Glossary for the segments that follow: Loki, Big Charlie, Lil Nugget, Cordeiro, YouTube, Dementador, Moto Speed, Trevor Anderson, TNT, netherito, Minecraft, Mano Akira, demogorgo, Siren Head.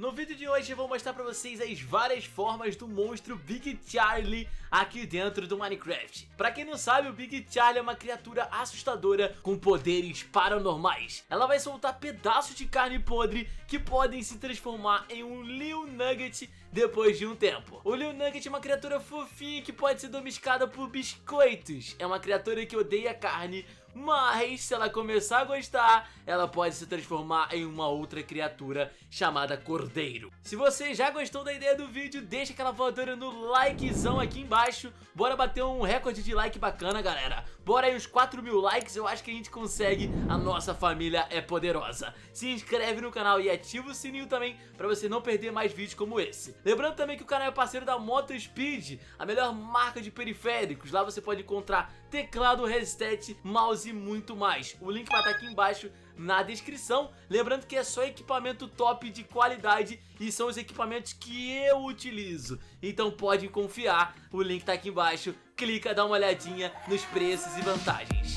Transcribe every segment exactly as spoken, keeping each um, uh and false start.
No vídeo de hoje eu vou mostrar pra vocês as várias formas do monstro Big Charlie aqui dentro do Minecraft. Pra quem não sabe, o Big Charlie é uma criatura assustadora com poderes paranormais. Ela vai soltar pedaços de carne podre que podem se transformar em um Lil Nugget depois de um tempo. O Lil Nugget é uma criatura fofinha que pode ser domesticada por biscoitos. É uma criatura que odeia carne, mas se ela começar a gostar, ela pode se transformar em uma outra criatura chamada Cordeiro. Se você já gostou da ideia do vídeo, deixa aquela voadora no likezão aqui embaixo. Bora bater um recorde de like bacana, galera. Bora aí os quatro mil likes, eu acho que a gente consegue. A nossa família é poderosa. Se inscreve no canal e ativa o sininho também pra você não perder mais vídeos como esse. Lembrando também que o canal é parceiro da Moto Speed, a melhor marca de periféricos. Lá você pode encontrar teclado, headset, mouse e muito mais. O link vai estar aqui embaixo na descrição. Lembrando que é só equipamento top de qualidade e são os equipamentos que eu utilizo. Então pode confiar, o link tá aqui embaixo. Clica, dá uma olhadinha nos preços e vantagens.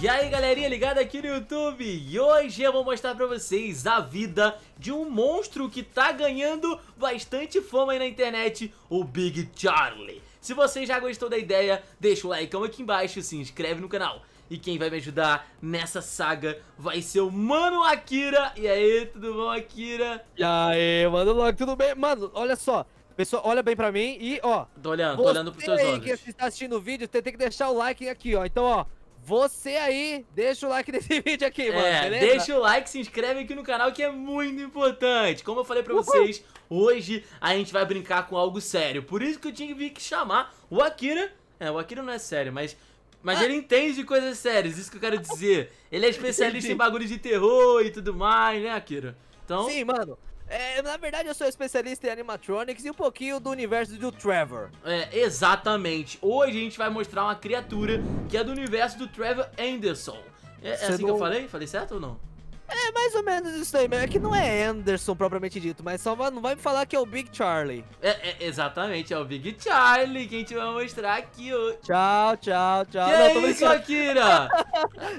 E aí, galerinha ligada aqui no YouTube, e hoje eu vou mostrar pra vocês a vida de um monstro que tá ganhando bastante fama aí na internet, o Big Charlie. Se você já gostou da ideia, deixa o like aqui embaixo, se inscreve no canal. E quem vai me ajudar nessa saga vai ser o Mano Akira. E aí, tudo bom, Akira? E aí, Mano Loki, tudo bem? Mano, olha só. Pessoal, olha bem pra mim e ó, tô olhando, tô olhando pros seus olhos. Você aí que está assistindo o vídeo, tem que deixar o like aqui, ó. Então, ó, você aí, deixa o like nesse vídeo aqui, mano, é, beleza? Deixa o like, se inscreve aqui no canal que é muito importante. Como eu falei pra Uhul. vocês, hoje a gente vai brincar com algo sério. Por isso que eu tive que chamar o Akira. É, o Akira não é sério, mas... Mas ah. ele entende de coisas sérias, isso que eu quero dizer. Ele é especialista em bagulho de terror e tudo mais, né, Akira? Então... Sim, mano. É, na verdade eu sou especialista em animatronics e um pouquinho do universo do Trevor. É, exatamente. Hoje a gente vai mostrar uma criatura que é do universo do Trevor Anderson. É, é assim não... que eu falei? Falei certo ou não? É, mais ou menos isso aí, é que não é Anderson propriamente dito, mas só vai, não vai me falar que é o Big Charlie. É, é, exatamente, é o Big Charlie que a gente vai mostrar aqui hoje. Tchau, tchau, tchau. Que não, é isso, Akira?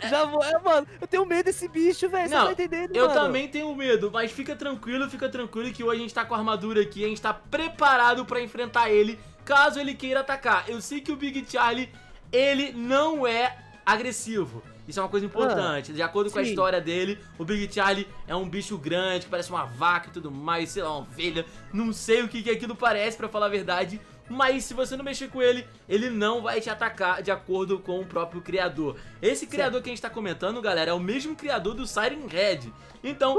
Já vou, é, mano, eu tenho medo desse bicho, velho, você não tá entendendo, eu mano. também tenho medo, mas fica tranquilo, fica tranquilo que hoje a gente tá com a armadura aqui, a gente tá preparado pra enfrentar ele, caso ele queira atacar. Eu sei que o Big Charlie, ele não é agressivo. Isso é uma coisa importante. De acordo com Sim. a história dele, o Big Charlie é um bicho grande, que parece uma vaca e tudo mais, sei lá, uma ovelha. Não sei o que, que aquilo parece, pra falar a verdade. Mas se você não mexer com ele, ele não vai te atacar, de acordo com o próprio criador. Esse criador Sim. que a gente tá comentando, galera, é o mesmo criador do Siren Head. Então,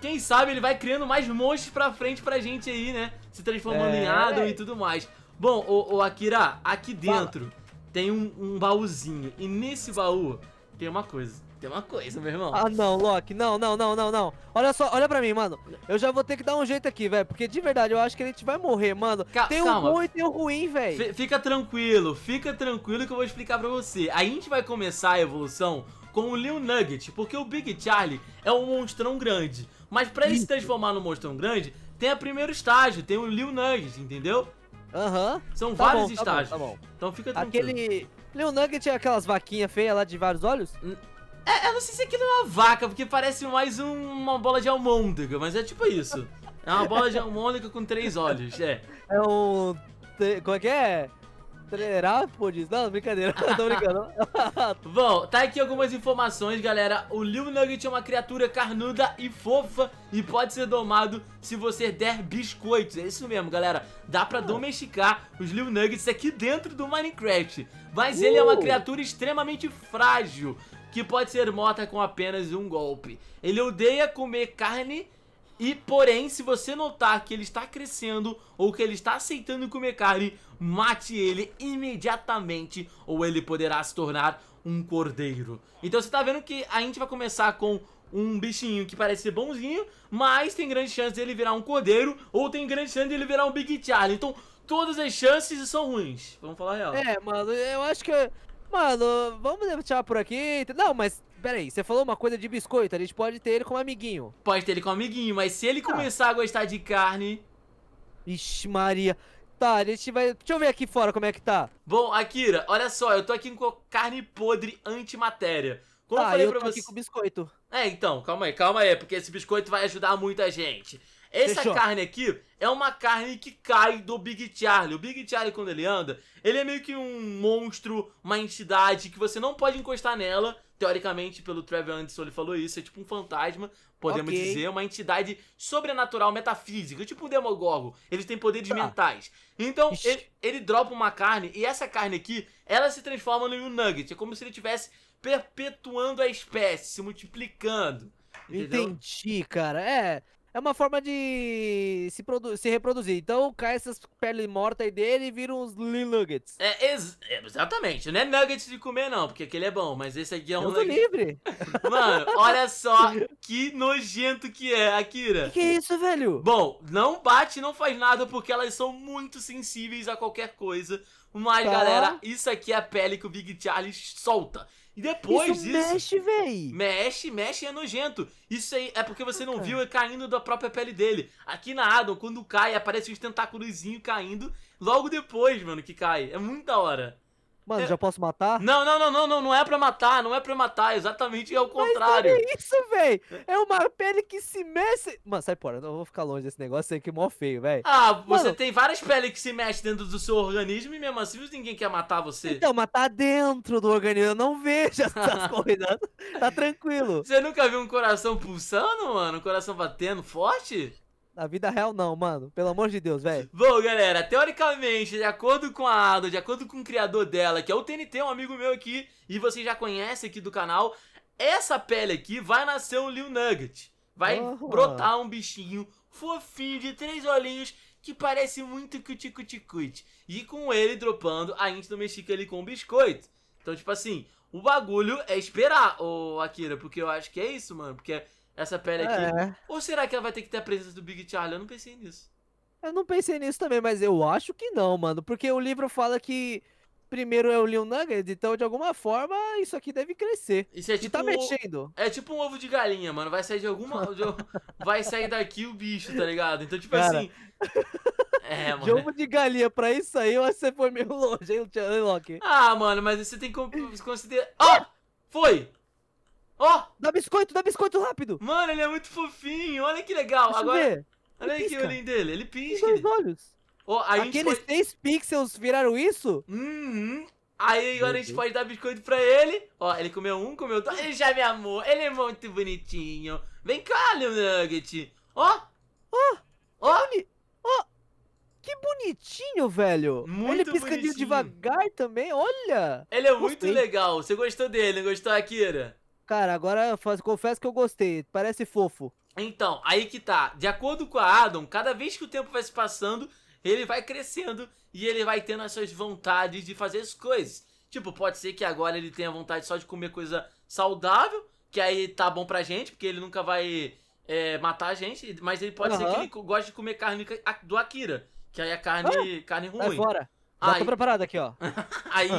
quem sabe ele vai criando mais monstros pra frente pra gente aí, né? Se transformando é. em Adam e tudo mais. Bom, ô, ô Akira, aqui dentro Fala. tem um, um baúzinho. E nesse baú... Tem uma coisa, tem uma coisa, meu irmão. Ah, não, Loki, não, não, não, não, não. Olha só, olha pra mim, mano. Eu já vou ter que dar um jeito aqui, velho, porque de verdade eu acho que a gente vai morrer, mano. Cal tem calma. um bom e tem um ruim, velho. Fica tranquilo, fica tranquilo que eu vou explicar pra você. A gente vai começar a evolução com o Lil Nugget, porque o Big Charlie é um monstrão grande. Mas pra ele Isso. se transformar num monstrão grande, tem a primeiro estágio, tem o Lil Nugget, entendeu? Aham. Uhum. São tá vários bom, tá estágios. Bom, tá bom. Então fica tranquilo. Aquele... Lil Nugget é aquelas vaquinhas feias lá de vários olhos? É, eu não sei se aquilo é uma vaca, porque parece mais um, uma bola de almôndega, mas é tipo isso. É uma bola de almôndega com três olhos, é. É um... Como é que é? Terápodes? Não, brincadeira, tô brincando. Bom, tá aqui algumas informações, galera. O Lil Nugget é uma criatura carnuda e fofa e pode ser domado se você der biscoitos. É isso mesmo, galera. Dá pra domesticar os Lil Nuggets aqui dentro do Minecraft. Mas uh. ele é uma criatura extremamente frágil, que pode ser morta com apenas um golpe. Ele odeia comer carne... E, porém, se você notar que ele está crescendo ou que ele está aceitando comer carne, mate ele imediatamente ou ele poderá se tornar um cordeiro. Então você tá vendo que a gente vai começar com um bichinho que parece ser bonzinho, mas tem grande chance dele virar um cordeiro ou tem grande chance dele virar um Big Charlie. Então todas as chances são ruins, vamos falar a real. É, mano, eu acho que... Mano, vamos deixar por aqui... Não, mas... Pera aí, você falou uma coisa de biscoito, a gente pode ter ele como amiguinho. Pode ter ele como amiguinho, mas se ele começar ah. a gostar de carne... Ixi, Maria. Tá, a gente vai... Deixa eu ver aqui fora como é que tá. Bom, Akira, olha só, eu tô aqui com carne podre antimatéria. Como ah, eu falei eu pra tô você... aqui com biscoito. É, então, calma aí, calma aí, porque esse biscoito vai ajudar muita gente. Essa Fechou. carne aqui é uma carne que cai do Big Charlie. O Big Charlie, quando ele anda, ele é meio que um monstro, uma entidade que você não pode encostar nela. Teoricamente, pelo Trevor Anderson, ele falou isso, é tipo um fantasma, podemos okay. dizer, uma entidade sobrenatural, metafísica, tipo um demogorgo. Eles têm poderes ah. mentais. Então, ele, ele dropa uma carne e essa carne aqui, ela se transforma no Nugget. É como se ele estivesse perpetuando a espécie, se multiplicando. Entendeu? Entendi, cara. É... É uma forma de se, se reproduzir. Então cai essas peles mortas aí dele e viram uns Lil Nuggets. É, ex exatamente. Não é nuggets de comer, não, porque aquele é bom, mas esse aqui é um Deus nugget. livre. Mano, olha só que nojento que é, Akira. Que que é isso, velho? Bom, não bate, não faz nada, porque elas são muito sensíveis a qualquer coisa. Mas, tá. galera, isso aqui é a pele que o Big Charlie solta. E depois isso, isso mexe, véi. Mexe, mexe e é nojento. Isso aí é porque você não viu, é caindo da própria pele dele. Aqui na Adam, quando cai, aparece uns tentáculozinhos caindo. Logo depois, mano, que cai. É muito da hora. Mano, é... já posso matar? Não, não, não, não, não, não é pra matar, não é pra matar, exatamente é o contrário. Mas olha isso, véi, é uma pele que se mexe... Mano, sai fora, eu vou ficar longe desse negócio aí que é mó feio, véi. Ah, você Mano... tem várias peles que se mexem dentro do seu organismo e mesmo assim ninguém quer matar você. Então, mas tá dentro do organismo, eu não vejo essas coisas, tá tranquilo. Você nunca viu um coração pulsando, mano? Um coração batendo forte? Na vida real não, mano. Pelo amor de Deus, velho. Bom, galera, teoricamente, de acordo com a Ada, de acordo com o criador dela, que é o T N T, um amigo meu aqui, e você já conhece aqui do canal, essa pele aqui vai nascer um Lil Nugget. Vai oh. brotar um bichinho fofinho de três olhinhos que parece muito cuti-cuti-cuti. E com ele dropando, a gente domestica ele com um biscoito. Então, tipo assim, o bagulho é esperar, ô Akira, porque eu acho que é isso, mano, porque... Essa pele aqui. É. Ou será que ela vai ter que ter a presença do Big Charlie? Eu não pensei nisso. Eu não pensei nisso também, mas eu acho que não, mano. Porque o livro fala que primeiro é o Lil Nugget, então de alguma forma isso aqui deve crescer. Isso é tipo e tá um mexendo. É tipo um ovo de galinha, mano. Vai sair de alguma... vai sair daqui o bicho, tá ligado? Então tipo Cara. assim... É, mano. De ovo de galinha pra isso aí, eu acho que você foi meio longe, hein, Loki? Ah, mano, mas você tem que considerar... Ó! Oh! Foi! Ó! Oh! Dá biscoito, dá biscoito rápido! Mano, ele é muito fofinho, olha que legal! Deixa Agora, ver. Olha aí que olhinho dele, ele pisca! Tem dois olhos! Oh, Aqueles pode... seis pixels viraram isso? Uhum! Aí agora a gente pode dar biscoito pra ele. Ó, ele comeu um, comeu dois. Ele já me amou, ele é muito bonitinho. Vem cá, Lil Nugget. Ó! Ó! Ó! Ó! Que bonitinho, velho. Muito Ele pisca bonitinho. devagar também, olha! Ele é Gostei. muito legal. Você gostou dele, não gostou, Akira? Cara, agora eu faço, confesso que eu gostei, parece fofo. Então, aí que tá. De acordo com a Adam, cada vez que o tempo vai se passando, ele vai crescendo e ele vai tendo as suas vontades de fazer as coisas. Tipo, pode ser que agora ele tenha vontade só de comer coisa saudável, que aí tá bom pra gente, porque ele nunca vai é, matar a gente. Mas ele pode uhum. ser que ele goste de comer carne do Akira, que aí é carne, ah, carne ruim. Vai fora. Já tô preparado aqui, ó. Aí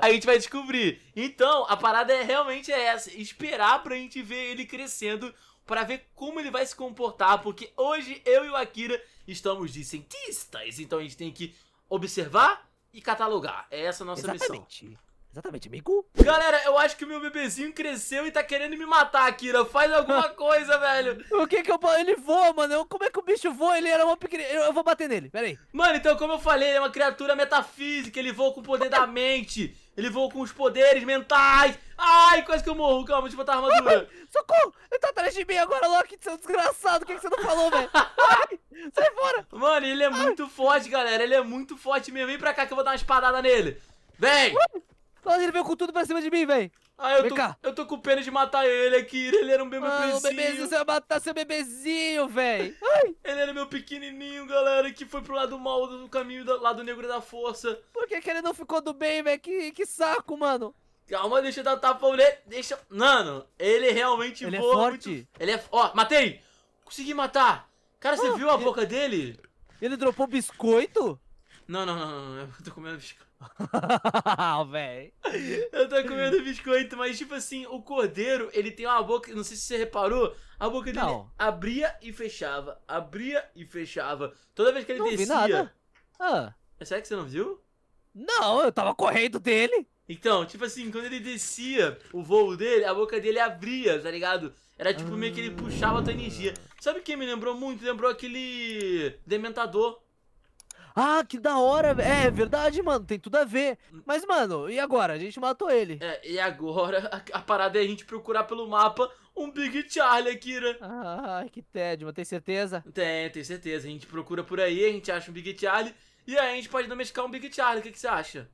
a gente vai descobrir. Então, a parada é, realmente é essa. Esperar pra gente ver ele crescendo, pra ver como ele vai se comportar. Porque hoje eu e o Akira estamos de cientistas. Então a gente tem que observar e catalogar. É essa a nossa Exatamente. missão. Exatamente, amigo. Galera, eu acho que o meu bebezinho cresceu e tá querendo me matar, Akira. Faz alguma coisa, velho. O que que eu... Ele voa, mano. Eu... Como é que o bicho voa? Ele era uma pequena... Eu vou bater nele, peraí. Mano, então, como eu falei, ele é uma criatura metafísica. Ele voa com o poder da mente. Ele voa com os poderes mentais. Ai, quase que eu morro. Calma, deixa eu botar a armadura. Ai, socorro! Ele tá atrás de mim agora, Loki, seu desgraçado. O que que você não falou, velho? Ai, sai fora. Mano, ele é Ai. muito forte, galera. Ele é muito forte mesmo. Vem pra cá que eu vou dar uma espadada nele. Vem! Ai. Nossa, ele veio com tudo pra cima de mim, véi. Ah, eu tô, eu tô com pena de matar ele aqui. Ele era um bem meu bebezinho. bebezinho. Você vai matar seu bebezinho, véi. Ai. Ele era meu pequenininho, galera, que foi pro lado mal do caminho, do lado negro da força. Por que que ele não ficou do bem, véi? Que, que saco, mano. Calma, deixa eu dar tapa nele. Deixa... Mano, ele realmente ele voa é forte. Muito... Ele é... Ó, matei. Consegui matar. Cara, você ah, viu a ele... boca dele? Ele dropou biscoito? Não, não, não, não. Eu tô comendo biscoito. Véi. Eu tô comendo biscoito, mas tipo assim, o Cordeiro, ele tem uma boca, não sei se você reparou, a boca dele não. abria e fechava, abria e fechava. Toda vez que ele não descia. Vi nada. Ah. É sério que você não viu? Não, eu tava correndo dele. Então, tipo assim, quando ele descia o voo dele, a boca dele abria, tá ligado? Era tipo meio que ele puxava a tua energia. Sabe o que me lembrou muito? Lembrou aquele Dementador. Ah, que da hora, é verdade, mano, tem tudo a ver. Mas, mano, e agora? A gente matou ele. É, e agora a, a parada é a gente procurar pelo mapa um Big Charlie, Akira. Ah, que tédio, mas tem certeza? Tem, tem certeza. A gente procura por aí, a gente acha um Big Charlie e aí a gente pode domesticar um Big Charlie, o que, que você acha?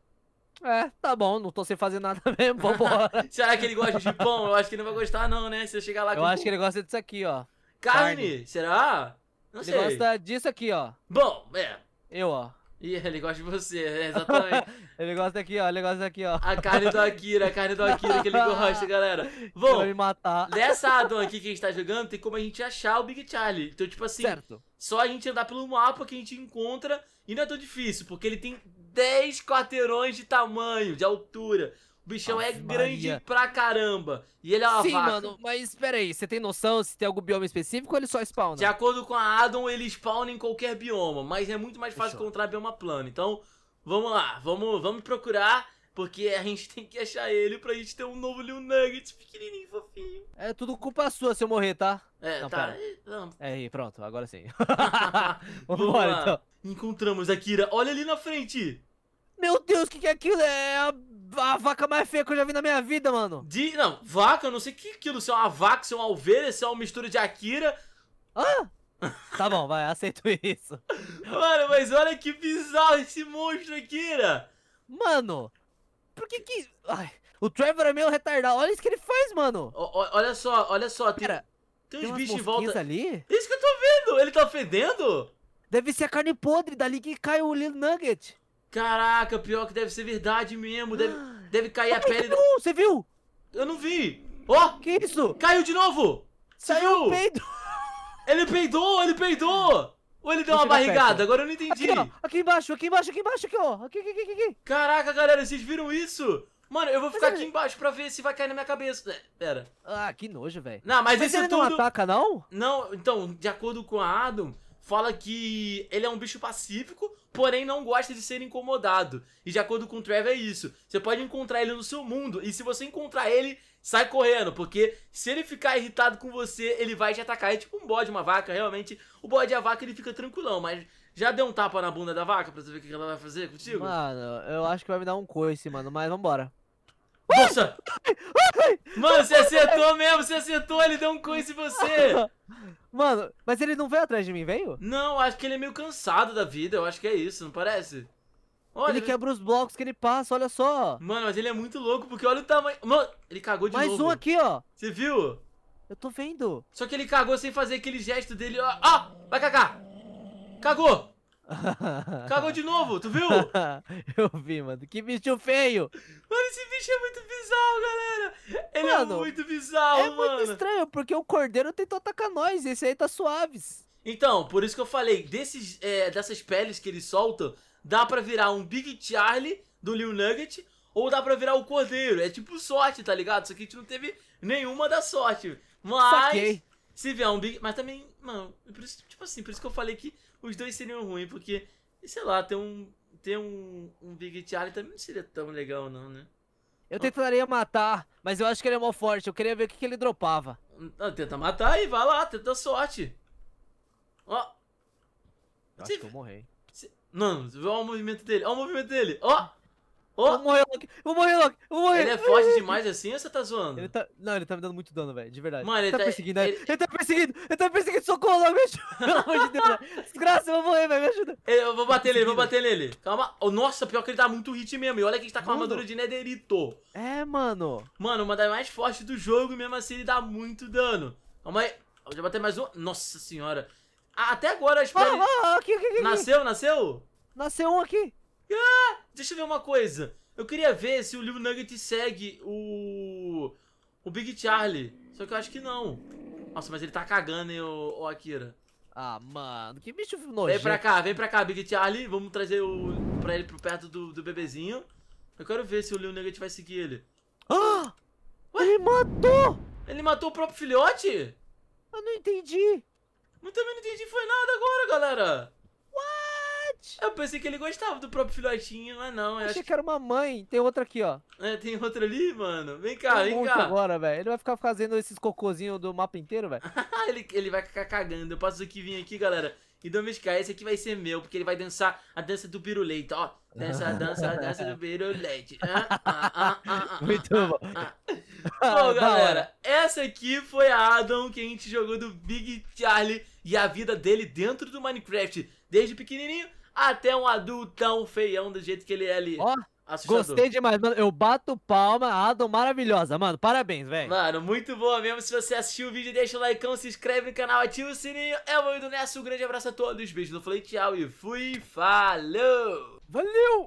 É, tá bom, não tô sem fazer nada mesmo, vambora. Será que ele gosta de pão? Eu acho que ele não vai gostar não, né, se eu chegar lá com... Eu acho que ele gosta disso aqui, ó. Carne, Carne. será? Não ele sei. Ele gosta disso aqui, ó. Bom, é... Eu, ó. Ih, ele gosta de você, é, exatamente. Ele gosta aqui, ó. Ele gosta daqui, ó. A carne do Akira, a carne do Akira que ele gosta, galera. Bom, vai me matar. Nessa addon aqui que a gente tá jogando, tem como a gente achar o Big Charlie. Então, tipo assim, certo. Só a gente andar pelo mapa que a gente encontra. E não é tão difícil, porque ele tem dez quarteirões de tamanho, de altura. O bichão Nossa, é grande Maria. pra caramba. E ele é uma Sim, vaca. mano, mas peraí, você tem noção se tem algum bioma específico ou ele só spawna? De acordo com a addon, ele spawna em qualquer bioma, mas é muito mais fácil Fechou. encontrar bioma plano. Então, vamos lá, vamos, vamos procurar, porque a gente tem que achar ele pra gente ter um novo Lil Nugget pequenininho, fofinho. É tudo culpa sua se eu morrer, tá? É, não, tá. Não. É, aí, pronto, agora sim. Vamos embora, então. Encontramos a Akira, olha ali na frente. Meu Deus, o que, que é aquilo? É a, a vaca mais feia que eu já vi na minha vida, mano. De, não, vaca, eu não sei o que é aquilo. Se é uma vaca, se é uma ovelha, se é uma mistura de Akira. Ah! Tá bom, vai, aceito isso. Mano, mas olha que bizarro esse monstro, Akira. Mano, por que que... Ai, o Trevor é meio retardado. Olha isso que ele faz, mano. O, o, olha só, olha só. Tem, Pera, tem, tem uns bichos em volta. Ali? Isso que eu tô vendo. Ele tá fedendo? Deve ser a carne podre dali que cai o Lil Nugget. Caraca, pior que deve ser verdade mesmo. Deve, deve cair oh, a pele... Da... Você viu? Eu não vi. Ó! Oh, que isso? Caiu de novo! Saiu! Peido. Ele peidou, ele peidou! Ou ele deu Vou uma barrigada? Perto. Agora eu não entendi. Aqui, ó, aqui embaixo, aqui embaixo, aqui embaixo, aqui, ó. Aqui, aqui, aqui, aqui. Caraca, galera, vocês viram isso? Mano, eu vou ficar mas aqui ele... embaixo pra ver se vai cair na minha cabeça. Pera. Ah, que nojo, velho. Não, mas, mas esse ele tudo... não ataca, não? Não, então, de acordo com a addon, fala que ele é um bicho pacífico, porém não gosta de ser incomodado. E de acordo com o Trevor é isso. Você pode encontrar ele no seu mundo, e se você encontrar ele, sai correndo. Porque se ele ficar irritado com você, ele vai te atacar. É tipo um bode, uma vaca, realmente. O bode e a vaca, ele fica tranquilão, mas... Já deu um tapa na bunda da vaca pra saber o que ela vai fazer contigo? Mano, eu acho que vai me dar um coice, mano, mas vambora. Nossa! Mano, você acertou mesmo, você acertou, ele deu um coice em você. Mano, mas ele não veio atrás de mim, veio? Não, acho que ele é meio cansado da vida, eu acho que é isso, não parece? Olha, ele quebra os blocos que ele passa, olha só. Mano, mas ele é muito louco, porque olha o tamanho... Mano, ele cagou de novo. Mais um aqui, ó. Você viu? Eu tô vendo. Só que ele cagou sem fazer aquele gesto dele, ó. Ah, vai cagar. Cagou. Cagou de novo, tu viu? Eu vi, mano. Que bicho feio. Mano, esse bicho é muito bizarro, galera. Ele mano, é muito bizarro, é mano. É muito estranho, porque o Cordeiro tentou atacar nós. Esse aí tá suaves. Então, por isso que eu falei, desses, é, dessas peles que ele solta, dá pra virar um Big Charlie do Lil Nugget, ou dá pra virar o Cordeiro. É tipo sorte, tá ligado? Só que a gente não teve nenhuma da sorte. Mas... Saquei. Se vier um Big... Mas também, mano, por isso, tipo assim, por isso que eu falei que os dois seriam ruins, porque, sei lá, ter um, ter um, um Big Charlie também não seria tão legal não, né? Eu tentaria matar, mas eu acho que ele é mó forte, eu queria ver o que, que ele dropava. Tenta matar e vai lá, tenta a sorte. Ó. Eu acho que eu morri. Não, olha o movimento dele, olha o movimento dele, ó. Oh. Vou morrer, Loki! Vou morrer, Loki! Vou morrer! Ele é forte demais assim ou você tá zoando? Ele tá... Não, ele tá me dando muito dano, velho, de verdade. Mano, ele, ele tá, tá perseguindo, ele... ele tá perseguindo! Ele tá perseguindo! Socorro, Loki, me ajuda! Pelo amor de Deus! Desgraça, eu vou morrer, velho, me ajuda! Ele, eu vou bater nele, vou bater nele! Calma! Oh, nossa, pior que ele dá muito hit mesmo! E olha que a gente tá com mano. uma armadura de netherito! É, mano! Mano, uma das mais fortes do jogo, mesmo assim ele dá muito dano! Calma aí! Eu já bater mais um... Nossa senhora! Ah, até agora, espera... Ah, ah, aqui, aqui, aqui! Nasceu, nasceu? Nasceu um aqui! Ah, deixa eu ver uma coisa. Eu queria ver se o Lil Nugget segue o... o Big Charlie. Só que eu acho que não. Nossa, mas ele tá cagando, hein, o, o Akira. Ah, mano, que bicho nojento. Vem pra cá, vem pra cá, Big Charlie. Vamos trazer o... pra ele pro perto do, do bebezinho. Eu quero ver se o Lil Nugget vai seguir ele. Ah! Ué? Ele matou! Ele matou o próprio filhote? Eu não entendi. Eu também não entendi, foi nada agora, galera. filhote. Eu pensei que ele gostava do próprio filhotinho, mas não. Eu achei acho... que era uma mãe. Tem outra aqui, ó. É, tem outra ali, mano. Vem cá, tem um vem monte cá. Agora, velho. Ele vai ficar fazendo esses cocôzinhos do mapa inteiro, velho. ele, ele vai ficar cagando. Eu passo aqui, vim aqui, galera. E domesticar, esse aqui vai ser meu, porque ele vai dançar a dança do pirulete, ó. Dança, a dança, a dança do pirulete. Ah, ah, ah, ah, ah, muito bom. Ah, ah. Bom, galera, essa aqui foi a addon que a gente jogou do Big Charlie e a vida dele dentro do Minecraft. Desde pequenininho até um adultão feião do jeito que ele é ali. Ó, assustador. Gostei demais, mano. Eu bato palma, a addon maravilhosa, mano. Parabéns, velho. Mano, muito boa mesmo. Se você assistiu o vídeo, deixa o likeão, se inscreve no canal, ativa o sininho. Eu vou indo nessa. Um grande abraço a todos. Beijo, eu falei tchau e fui. Falou! Valeu!